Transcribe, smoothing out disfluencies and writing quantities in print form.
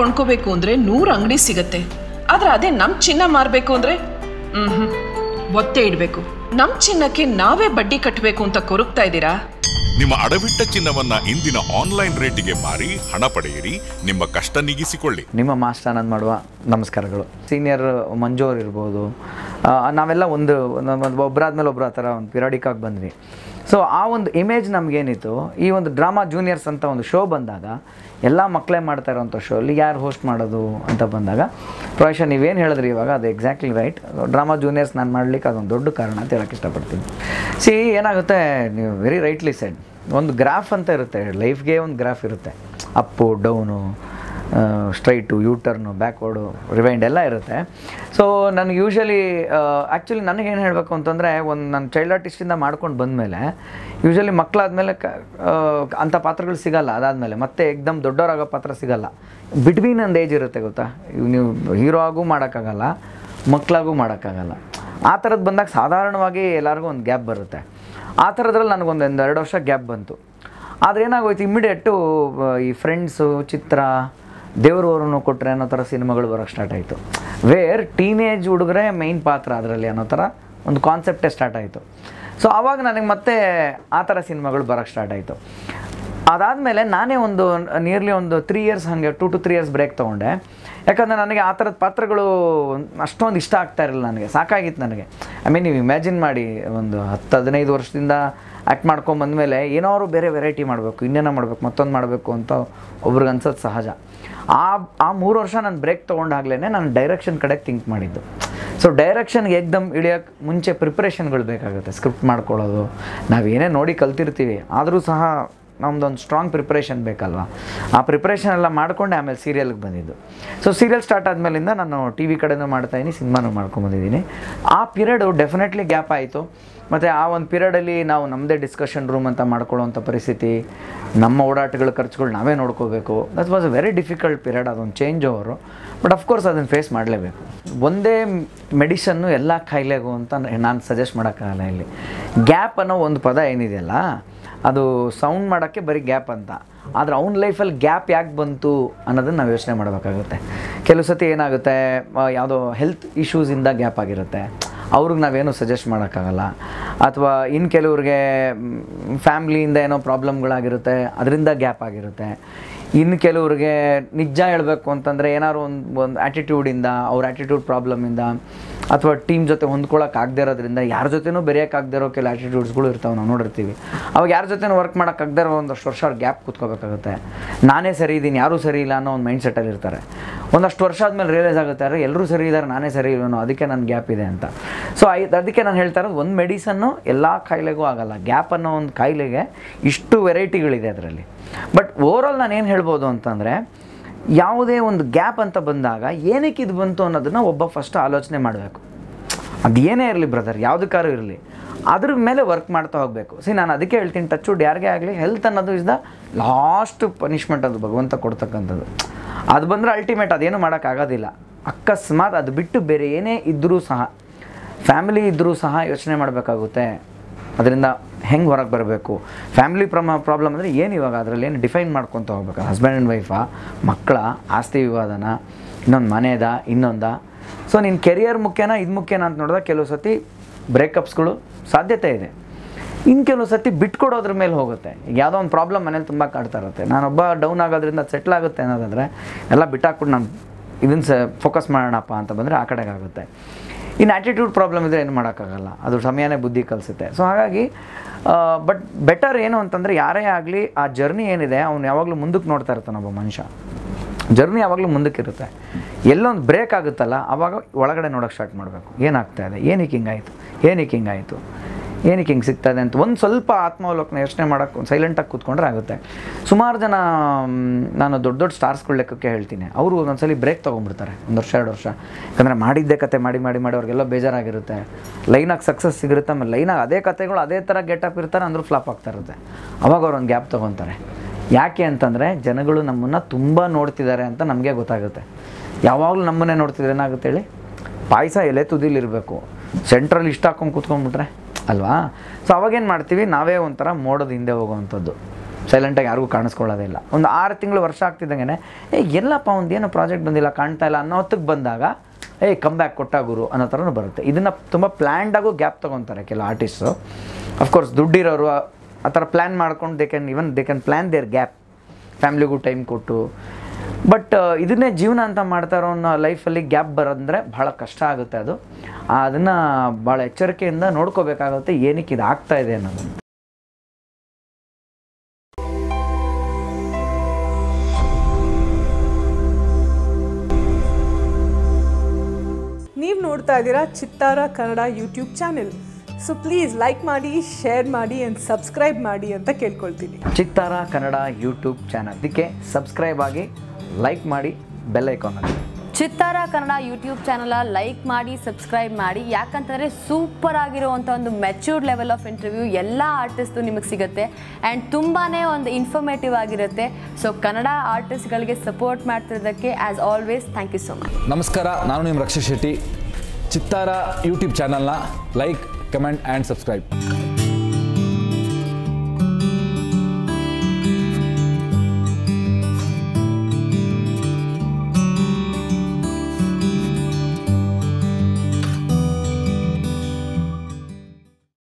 ಕೊಂಡ್ಕೋಬೇಕು ಅಂದ್ರೆ 100 ಅಂಗಡಿ ಸಿಗುತ್ತೆ. ಆದ್ರೆ ಅದೇ ನಮ್ಮ ಚಿನ್ನ ಮಾರಬೇಕು ಅಂದ್ರೆ ಒತ್ತೆ ಇಡಬೇಕು. ನಮ್ಮ ಚಿನ್ನಕ್ಕೆ ನಾವೇ ಬಡ್ಡಿ ಕಟ್ಟಬೇಕು ಅಂತ ಕೊರಕ್ತಾ ಇದ್ದೀರಾ? ನಿಮ್ಮ ಅಡವಿಟ್ಟ ಚಿನ್ನವನ್ನ ಇಂದಿನ ಆನ್ಲೈನ್ ರೇಟಿಗೆ ಮಾರಿ ಹಣ ಪಡೆಯಿರಿ, ನಿಮ್ಮ ಕಷ್ಟ ನೀಗಿಸಿಕೊಳ್ಳಿ. ನಿಮ್ಮ ಮಾಸ್ಟರ್ ಆನಂದ್ ಮಾಡುವ ನಮಸ್ಕಾರಗಳು. ಸೀನಿಯರ್ ಮಂಜು ಅವರು ಇರಬಹುದು, ನಾವೆಲ್ಲ ಒಂದು ಒಬ್ಬರಾದ್ಮೇಲೆ ಒಬ್ಬರ ಆ ಥರ ಒಂದು ಪಿರಾಡಿಕಾಗಿ ಬಂದ್ವಿ. ಸೊ ಆ ಒಂದು ಇಮೇಜ್ ನಮಗೇನಿತ್ತು, ಈ ಒಂದು ಡ್ರಾಮಾ ಜೂನಿಯರ್ಸ್ ಅಂತ ಒಂದು ಶೋ ಬಂದಾಗ ಎಲ್ಲ ಮಕ್ಕಳೇ ಮಾಡ್ತಾ ಇರೋವಂಥ ಶೋ ಅಲ್ಲಿ ಯಾರು ಹೋಸ್ಟ್ ಮಾಡೋದು ಅಂತ ಬಂದಾಗ ಪ್ರವೇಶ ನೀವೇನು ಹೇಳಿದ್ರಿ ಇವಾಗ ಅದು ಎಕ್ಸಾಕ್ಟ್ಲಿ ರೈಟ್. ಡ್ರಾಮಾ ಜೂನಿಯರ್ಸ್ ನಾನು ಮಾಡಲಿಕ್ಕೆ ಅದೊಂದು ದೊಡ್ಡ ಕಾರಣ ಅಂತ ಹೇಳೋಕ್ಕೆ ಇಷ್ಟಪಡ್ತೀನಿ. ಸಿ ಏನಾಗುತ್ತೆ, ನೀವು ವೆರಿ ರೈಟ್ಲಿ ಸೆಡ್, ಒಂದು ಗ್ರಾಫ್ ಅಂತ ಇರುತ್ತೆ, ಲೈಫ್ಗೆ ಒಂದು ಗ್ರಾಫ್ ಇರುತ್ತೆ, up down straight U turn backward rewind ಎಲ್ಲ ಇರುತ್ತೆ. ಸೊ ನನಗೆ ಯೂಶ್ವಲಿ ಆ್ಯಕ್ಚುಲಿ ನನಗೇನು ಹೇಳಬೇಕು ಅಂತಂದರೆ, ಒಂದು ನಾನು ಚೈಲ್ಡ್ ಆರ್ಟಿಸ್ಟಿಂದ ಮಾಡ್ಕೊಂಡು ಬಂದಮೇಲೆ ಯೂಶ್ವಲಿ ಮಕ್ಕಳಾದಮೇಲೆ ಅಂಥ ಪಾತ್ರಗಳು ಸಿಗಲ್ಲ. ಅದಾದಮೇಲೆ ಮತ್ತೆ ಏಕದಮ್ ದೊಡ್ಡವರಾಗೋ ಪಾತ್ರ ಸಿಗಲ್ಲ. ಬಿಟ್ವೀನ್ ಒಂದು ಏಜ್ ಇರುತ್ತೆ ಗೊತ್ತಾ, ನೀವು ಹೀರೋ ಆಗೂ ಮಾಡೋಕ್ಕಾಗಲ್ಲ, ಮಕ್ಕಳಾಗೂ ಮಾಡೋಕ್ಕಾಗಲ್ಲ. ಆ ಥರದ್ದು ಬಂದಾಗ ಸಾಧಾರಣವಾಗಿ ಎಲ್ಲರಿಗೂ ಒಂದು ಗ್ಯಾಪ್ ಬರುತ್ತೆ. ಆ ಥರದ್ರಲ್ಲಿ ನನಗೊಂದು 2 ವರ್ಷ ಗ್ಯಾಪ್ ಬಂತು. ಆದರೆ ಏನಾಗೋಯ್ತು, ಇಮ್ಮಿಡಿಯೇಟು ಈ ಫ್ರೆಂಡ್ಸು, ಚಿತ್ರ, ದೇವ್ರವ್ರನ್ನು ಕೊಟ್ಟರೆ ಅನ್ನೋ ಥರ ಸಿನಿಮಾಗಳು ಬರೋಕ್ಕೆ ಸ್ಟಾರ್ಟ್ ಆಯಿತು. ವೇರ್ ಟೀನೇಜ್ ಹುಡುಗರೇ ಮೇಯ್ನ್ ಪಾತ್ರ ಅದರಲ್ಲಿ ಅನ್ನೋ ಥರ ಒಂದು ಕಾನ್ಸೆಪ್ಟೇ ಸ್ಟಾರ್ಟ್ ಆಯಿತು. ಸೊ ಆವಾಗ ನನಗೆ ಮತ್ತೆ ಆ ಥರ ಸಿನಿಮಾಗಳು ಬರೋಕ್ಕೆ ಸ್ಟಾರ್ಟ್ ಆಯಿತು. ಅದಾದಮೇಲೆ ನಾನೇ ಒಂದು ನಿಯರ್ಲಿ ಒಂದು 3 ಇಯರ್ಸ್ ಹಾಗೆ 2 to 3 ಇಯರ್ಸ್ ಬ್ರೇಕ್ ತೊಗೊಂಡೆ. ಯಾಕಂದರೆ ನನಗೆ ಆ ಥರದ ಪಾತ್ರಗಳು ಅಷ್ಟೊಂದು ಇಷ್ಟ ಆಗ್ತಾ ಇರಲಿಲ್ಲ. ನನಗೆ ಸಾಕಾಗಿತ್ತು. ನನಗೆ ಐ ಮೀನ್ ನೀವು ಇಮ್ಯಾಜಿನ್ ಮಾಡಿ, ಒಂದು 10-15 ವರ್ಷದಿಂದ ಆ್ಯಕ್ಟ್ ಮಾಡ್ಕೊಂಬಂದಮೇಲೆ ಏನಾದ್ರು ಬೇರೆ ವೆರೈಟಿ ಮಾಡಬೇಕು, ಇನ್ನೇನೋ ಮಾಡಬೇಕು, ಮತ್ತೊಂದು ಮಾಡಬೇಕು ಅಂತ ಒಬ್ರಿಗೆ ಅನ್ಸೋದು ಸಹಜ. ಆ 3 ವರ್ಷ ನಾನು ಬ್ರೇಕ್ ತೊಗೊಂಡಾಗ್ಲೇ ನಾನು ಡೈರೆಕ್ಷನ್ ಕಡೆಗೆ ಥಿಂಕ್ ಮಾಡಿದ್ದು. ಸೊ ಡೈರೆಕ್ಷನ್ಗೆ ಏಕದಮ್ ಇಳಿಯೋಕ್ಕೆ ಮುಂಚೆ ಪ್ರಿಪ್ರೇಷನ್ಗಳು ಬೇಕಾಗುತ್ತೆ. ಸ್ಕ್ರಿಪ್ಟ್ ಮಾಡ್ಕೊಳ್ಳೋದು ನಾವೇನೇ ನೋಡಿ ಕಲ್ತಿರ್ತೀವಿ, ಆದರೂ ಸಹ ನಮ್ಮದೊಂದು ಸ್ಟ್ರಾಂಗ್ ಪ್ರಿಪ್ರೇಷನ್ ಬೇಕಲ್ವ. ಆ ಪ್ರಿಪ್ರೇಷನ್ ಎಲ್ಲ ಮಾಡಿಕೊಂಡೆ ಆಮೇಲೆ ಸೀರಿಯಲ್ಗೆ ಬಂದಿದ್ದು. ಸೊ ಸೀರಿಯಲ್ ಸ್ಟಾರ್ಟ್ ಆದಮೇಲಿಂದ ನಾನು ಟಿ ವಿ ಕಡೆಯೂ ಮಾಡ್ತಾಯಿದ್ದೀನಿ, ಸಿನಿಮಾನೂ ಮಾಡ್ಕೊಂಬಂದಿದ್ದೀನಿ. ಆ ಪೀರಿಯಡು ಡೆಫಿನೆಟ್ಲಿ ಗ್ಯಾಪ್ ಆಯಿತು. ಮತ್ತು ಆ ಒಂದು ಪೀರಿಯಡಲ್ಲಿ ನಾವು ನಮ್ಮದೇ ಡಿಸ್ಕಷನ್ ರೂಮ್ ಅಂತ ಮಾಡ್ಕೊಳ್ಳೋವಂಥ ಪರಿಸ್ಥಿತಿ, ನಮ್ಮ ಓಡಾಟಗಳ ಖರ್ಚುಗಳು ನಾವೇ ನೋಡ್ಕೋಬೇಕು. That was a very difficult period, ಅದೊಂದು ಚೇಂಜ್ ಓವರು. ಬಟ್ ಅಫ್ಕೋರ್ಸ್ ಅದನ್ನು ಫೇಸ್ ಮಾಡಲೇಬೇಕು. ಒಂದೇ ಮೆಡಿಸನ್ನು ಎಲ್ಲ ಕಾಯಿಲೆಗೂ ಅಂತ ನಾನು ಸಜೆಸ್ಟ್ ಮಾಡೋಕ್ಕಾಗಲ್ಲ. ಇಲ್ಲಿ ಗ್ಯಾಪ್ ಅನ್ನೋ ಒಂದು ಪದ ಏನಿದೆಯಲ್ಲ, ಅದು ಸೌಂಡ್ ಮಾಡೋಕ್ಕೆ ಬರೀ ಗ್ಯಾಪ್ ಅಂತ. ಆದರೆ ಅವ್ನ ಲೈಫಲ್ಲಿ ಗ್ಯಾಪ್ ಯಾಕೆ ಬಂತು ಅನ್ನೋದನ್ನು ನಾವು ಯೋಚನೆ ಮಾಡಬೇಕಾಗುತ್ತೆ. ಕೆಲವು ಸತಿ ಏನಾಗುತ್ತೆ, ಯಾವುದೋ ಹೆಲ್ತ್ ಇಶ್ಯೂಸಿಂದ ಗ್ಯಾಪ್ ಆಗಿರುತ್ತೆ, ಅವ್ರಿಗೆ ನಾವೇನು ಸಜೆಸ್ಟ್ ಮಾಡೋಕ್ಕಾಗಲ್ಲ. ಅಥವಾ ಇನ್ನು ಕೆಲವ್ರಿಗೆ ಫ್ಯಾಮ್ಲಿಯಿಂದ ಏನೋ ಪ್ರಾಬ್ಲಮ್ಗಳಾಗಿರುತ್ತೆ, ಅದರಿಂದ ಗ್ಯಾಪ್ ಆಗಿರುತ್ತೆ. ಇನ್ನು ಕೆಲವ್ರಿಗೆ ನಿಜ ಹೇಳಬೇಕು ಅಂತಂದರೆ ಏನಾದ್ರು ಒಂದು ಆ್ಯಟಿಟ್ಯೂಡಿಂದ, ಅವ್ರ ಆ್ಯಟಿಟ್ಯೂಡ್ ಪ್ರಾಬ್ಲಮಿಂದ, ಅಥವಾ ಟೀಮ್ ಜೊತೆ ಹೊಂದ್ಕೊಳ್ಳೋಕ್ಕಾಗದೇ ಇರೋದ್ರಿಂದ, ಯಾರ ಜೊತೆನೂ ಬೆರೆಯೋಕ್ಕಾಗದೇ ಇರೋ ಕೆಲವು ಆ್ಯಟಿಟ್ಯೂಡ್ಸ್ಗಳು ಇರ್ತಾವೆ, ನಾವು ನೋಡಿರ್ತೀವಿ. ಅವಾಗ ಯಾರ ಜೊತೆನೂ ವರ್ಕ್ ಮಾಡೋಕ್ಕಾಗದೇ ಇರೋ ಒಂದಷ್ಟು ವರ್ಷ ಅವ್ರು ಗ್ಯಾಪ್ ಕೂತ್ಕೋಬೇಕಾಗುತ್ತೆ. ನಾನೇ ಸರಿ ಇದ್ದೀನಿ, ಯಾರೂ ಸರಿ ಇಲ್ಲ ಅನ್ನೋ ಒಂದು ಮೈಂಡ್ ಸೆಟ್ಟಲ್ಲಿ ಇರ್ತಾರೆ. ಒಂದಷ್ಟು ವರ್ಷ ಆದಮೇಲೆ ರಿಯಲೈಸ್ ಆಗುತ್ತೆ, ಅರೆ ಎಲ್ಲರೂ ಸರಿ ಇದ್ದಾರೆ, ನಾನೇ ಸರಿ ಇಲ್ಲವೋ, ಅದಕ್ಕೆ ನನ್ನ ಗ್ಯಾಪ್ ಇದೆ ಅಂತ. ಸೊ ಅದಕ್ಕೆ ನಾನು ಹೇಳ್ತಾ ಇರೋದು, ಒಂದು ಮೆಡಿಸನ್ನು ಎಲ್ಲ ಕಾಯಿಲೆಗೂ ಆಗೋಲ್ಲ. ಗ್ಯಾಪ್ ಅನ್ನೋ ಒಂದು ಕಾಯಿಲೆಗೆ ಇಷ್ಟು ವೆರೈಟಿಗಳಿದೆ ಅದರಲ್ಲಿ. ಬಟ್ ಓವರಾಲ್ ನಾನೇನು ಹೇಳ್ಬೋದು ಅಂತಂದರೆ, ಯಾವುದೇ ಒಂದು ಗ್ಯಾಪ್ ಅಂತ ಬಂದಾಗ ಏನಕ್ಕೆ ಇದು ಬಂತು ಅನ್ನೋದನ್ನು ಒಬ್ಬ ಫಸ್ಟ್ ಆಲೋಚನೆ ಮಾಡಬೇಕು. ಅದು ಏನೇ ಇರಲಿ ಬ್ರದರ್, ಯಾವುದಕ್ಕಾರು ಇರಲಿ, ಅದ್ರ ಮೇಲೆ ವರ್ಕ್ ಮಾಡ್ತಾ ಹೋಗಬೇಕು. ಸಿ ನಾನು ಅದಕ್ಕೆ ಹೇಳ್ತೀನಿ, ಟಚ್ ವುಡ್ ಯಾರಿಗೇ ಆಗಲಿ, ಹೆಲ್ತ್ ಅನ್ನೋದು ಇಸ್ ದ ಲಾಸ್ಟ್ ಪನಿಷ್ಮೆಂಟ್, ಅದು ಭಗವಂತ ಕೊಡ್ತಕ್ಕಂಥದ್ದು. ಅದು ಬಂದರೆ ಅಲ್ಟಿಮೇಟ್ ಅದೇನು ಮಾಡೋಕ್ಕಾಗೋದಿಲ್ಲ. ಅಕಸ್ಮಾತ್ ಅದು ಬಿಟ್ಟು ಬೇರೆ ಏನೇ ಇದ್ದರೂ ಸಹ, ಫ್ಯಾಮಿಲಿ ಇದ್ದರೂ ಸಹ ಯೋಚನೆ ಮಾಡಬೇಕಾಗುತ್ತೆ. ಅದರಿಂದ ಹೆಂಗೆ ಹೊರಗೆ ಬರಬೇಕು, ಫ್ಯಾಮಿಲಿ ಪ್ರಾಬ್ಲಮ್ ಅಂದರೆ ಏನು, ಇವಾಗ ಅದರಲ್ಲಿ ಏನು ಡಿಫೈನ್ ಮಾಡ್ಕೊತ ಹೋಗ್ಬೇಕು. ಹಸ್ಬೆಂಡ್ ಆ್ಯಂಡ್ ವೈಫಾ, ಮಕ್ಕಳ, ಆಸ್ತಿ ವಿವಾದನ, ಇನ್ನೊಂದು ಮನೆಯದ, ಇನ್ನೊಂದ. ಸೊ ನಿನ್ನ ಕೆರಿಯರ್ ಮುಖ್ಯನಾ, ಇದು ಮುಖ್ಯನಾ ಅಂತ ನೋಡಿದಾಗ ಕೆಲವು ಸತಿ ಬ್ರೇಕಪ್ಸ್ಗಳು ಸಾಧ್ಯತೆ ಇದೆ. ಇನ್ನು ಕೆಲವು ಸತಿ ಬಿಟ್ಕೊಡೋದ್ರ ಮೇಲೆ ಹೋಗುತ್ತೆ. ಯಾವುದೋ ಒಂದು ಪ್ರಾಬ್ಲಮ್ ಮನೇಲಿ ತುಂಬ ಕಾಡ್ತಾ ಇರುತ್ತೆ, ನಾನೊಬ್ಬ ಡೌನ್ ಆಗೋದ್ರಿಂದ ಸೆಟ್ಲ್ ಆಗುತ್ತೆ ಅನ್ನೋದಾದರೆ ಎಲ್ಲ ಬಿಟ್ಟಾಕ್ಬಿಟ್ಟು ನಾನು ಇದನ್ನು ಫೋಕಸ್ ಮಾಡೋಣಪ್ಪ ಅಂತ ಬಂದರೆ ಆ ಕಡೆಗಾಗುತ್ತೆ. ಇನ್ನು ಆ್ಯಟಿಟ್ಯೂಡ್ ಪ್ರಾಬ್ಲಮ್ ಇದ್ದರೆ ಏನು ಮಾಡೋಕ್ಕಾಗಲ್ಲ, ಅದು ಸಮಯನೇ ಬುದ್ಧಿ ಕಲಿಸುತ್ತೆ. ಸೊ ಹಾಗಾಗಿ ಬಟ್ ಬೆಟರ್ ಏನು ಅಂತಂದರೆ, ಯಾರೇ ಆಗಲಿ ಆ ಜರ್ನಿ ಏನಿದೆ ಅವ್ನು ಯಾವಾಗಲೂ ಮುಂದಕ್ಕೆ ನೋಡ್ತಾ ಇರ್ತಾನೆ. ಒಬ್ಬ ಮನುಷ್ಯ ಜರ್ನಿ ಯಾವಾಗಲೂ ಮುಂದಕ್ಕಿರುತ್ತೆ. ಎಲ್ಲೊಂದು ಬ್ರೇಕ್ ಆಗುತ್ತಲ್ಲ, ಆವಾಗ ಒಳಗಡೆ ನೋಡೋಕ್ಕೆ ಸ್ಟಾರ್ಟ್ ಮಾಡಬೇಕು. ಏನಾಗ್ತಾಯಿದೆ, ಏನಕ್ಕೆ ಹಿಂಗಾಯಿತು, ಏನಕ್ಕೆ ಹಿಂಗಾಯಿತು, ಏನಕ್ಕೆ ಹಿಂಗೆ ಸಿಗ್ತಾಯಿದೆ ಅಂತ ಒಂದು ಸ್ವಲ್ಪ ಆತ್ಮಾವಲೋಕನ ಯೋಚನೆ ಮಾಡೋಕ್ಕೆ ಸೈಲೆಂಟಾಗಿ ಕೂತ್ಕೊಂಡ್ರೆ ಆಗುತ್ತೆ. ಸುಮಾರು ಜನ ನಾನು ದೊಡ್ಡ ಸ್ಟಾರ್ಸ್ಗಳ ಲೆಕ್ಕಕ್ಕೆ ಹೇಳ್ತೀನಿ, ಅವರು ಒಂದೊಂದ್ಸಲಿ ಬ್ರೇಕ್ ತೊಗೊಂಡ್ಬಿಡ್ತಾರೆ 1 ವರ್ಷ 2 ವರ್ಷ. ಯಾಕಂದರೆ ಮಾಡಿದ್ದೇ ಕತೆ ಮಾಡಿ ಮಾಡಿ ಮಾಡಿ ಅವ್ರಿಗೆಲ್ಲ ಬೇಜಾರಾಗಿರುತ್ತೆ. ಲೈನಾಗಿ ಸಕ್ಸಸ್ ಸಿಗಿರುತ್ತೆ, ಆಮೇಲೆ ಲೈನಾಗಿ ಅದೇ ಕತೆಗಳು ಅದೇ ಥರ ಗೆಟಪ್ ಇರ್ತಾರೆ, ಅಂದರೂ ಫ್ಲಾಪ್ ಆಗ್ತಾ ಇರುತ್ತೆ. ಅವಾಗ ಅವ್ರೊಂದು ಗ್ಯಾಪ್ ತೊಗೊತಾರೆ. ಯಾಕೆ ಅಂತಂದರೆ ಜನಗಳು ನಮ್ಮನ್ನು ತುಂಬ ನೋಡ್ತಿದ್ದಾರೆ ಅಂತ ನಮಗೆ ಗೊತ್ತಾಗುತ್ತೆ. ಯಾವಾಗಲೂ ನಮ್ಮನ್ನೇ ನೋಡ್ತಿದ್ರೆ ಏನಾಗುತ್ತೆ ಹೇಳಿ, ಪಾಯಸ ಎಲೆ ತುದಿಲಿರಬೇಕು, ಸೆಂಟ್ರಲ್ಲಿ ಇಷ್ಟ ಹಾಕೊಂಡು ಕೂತ್ಕೊಂಡ್ಬಿಟ್ರೆ ಅಲ್ವಾ. ಸೊ ಅವಾಗೇನು ಮಾಡ್ತೀವಿ, ನಾವೇ ಒಂಥರ ಮೋಡದ ಹಿಂದೆ ಹೋಗೋವಂಥದ್ದು. ಸೈಲೆಂಟಾಗಿ ಯಾರಿಗೂ ಕಾಣಿಸ್ಕೊಳ್ಳೋದಿಲ್ಲ. ಒಂದು 6 ತಿಂಗಳು ವರ್ಷ ಆಗ್ತಿದ್ದಂಗೆನೇ ಎಲ್ಲಪ್ಪ ಒಂದು ಏನೋ ಪ್ರಾಜೆಕ್ಟ್ ಬಂದಿಲ್ಲ ಕಾಣ್ತಾ ಇಲ್ಲ ಅನ್ನೋ ಹೊತ್ತಿಗೆ ಬಂದಾಗ ಕಮ್ ಬ್ಯಾಕ್ ಕೊಟ್ಟ ಗುರು ಅನ್ನೋ ಥರನೂ ಬರುತ್ತೆ. ಇದನ್ನು ತುಂಬ ಪ್ಲ್ಯಾನ್ಡ್ ಆಗೋ ಗ್ಯಾಪ್ ತೊಗೊತಾರೆ ಕೆಲವು ಆರ್ಟಿಸ್ಟು. ಅಫ್ಕೋರ್ಸ್ ದುಡ್ಡಿರೋರು ಆ ಥರ ಪ್ಲ್ಯಾನ್ ಮಾಡ್ಕೊಂಡು they can plan their gap, ಫ್ಯಾಮ್ಲಿಗೂ ಟೈಮ್ ಕೊಟ್ಟು. ಬಟ್ ಇದನ್ನೇ ಜೀವನ ಅಂತ ಮಾಡ್ತಾರೋ ಅನ್ನೋ ಲೈಫಲ್ಲಿ ಗ್ಯಾಪ್ ಬರೋದಂದರೆ ಭಾಳ ಕಷ್ಟ ಆಗುತ್ತೆ. ಅದು ಅದನ್ನು ಭಾಳ ಎಚ್ಚರಿಕೆಯಿಂದ ನೋಡ್ಕೋಬೇಕಾಗುತ್ತೆ, ಏನಕ್ಕೆ ಇದು ಆಗ್ತಾ ಇದೆ ಅನ್ನೋದು. ನೀವು ನೋಡ್ತಾ ಇದ್ದೀರಾ Chittara Kannada YouTube channel. So please like ಮಾಡಿ, ಶೇರ್ ಮಾಡಿ ಆ್ಯಂಡ್ ಸಬ್ಸ್ಕ್ರೈಬ್ ಮಾಡಿ ಅಂತ ಕೇಳ್ಕೊಳ್ತೀನಿ. ಚಿತ್ತಾರ ಕನ್ನಡ ಯೂಟ್ಯೂಬ್ ಚಾನಲ್, ಇದಕ್ಕೆ ಸಬ್ಸ್ಕ್ರೈಬ್ ಆಗಿ, ಲೈಕ್ ಮಾಡಿ, ಬೆಲ್ ಐಕಾನ್ ಅಲ್ಲಿ. Chittara Kannada YouTube channel like ಮಾಡಿ, ಸಬ್ಸ್ಕ್ರೈಬ್ ಮಾಡಿ. ಯಾಕಂತಂದರೆ ಸೂಪರ್ ಆಗಿರುವಂಥ ಒಂದು ಮೆಚ್ಯೂರ್ಡ್ ಲೆವೆಲ್ ಆಫ್ ಇಂಟರ್ವ್ಯೂ ಎಲ್ಲ ಆರ್ಟಿಸ್ಟು ನಿಮಗೆ ಸಿಗುತ್ತೆ ಆ್ಯಂಡ್ ತುಂಬಾ ಒಂದು ಇನ್ಫಾರ್ಮೇಟಿವ್ ಆಗಿರುತ್ತೆ. ಸೊ ಕನ್ನಡ ಆರ್ಟಿಸ್ಟ್ಗಳಿಗೆ ಸಪೋರ್ಟ್ ಮಾಡ್ತಿರೋದಕ್ಕೆ as always thank you so much. ನಮಸ್ಕಾರ, ನಾನು ನಿಮ್ಮ ರಕ್ಷಿತ್ ಶೆಟ್ಟಿ. ಚಿತ್ತಾರ ಯೂಟ್ಯೂಬ್ ಚಾನಲ್ನ ಲೈಕ್, ಕಮೆಂಟ್ ಆ್ಯಂಡ್ ಸಬ್ಸ್ಕ್ರೈಬ್.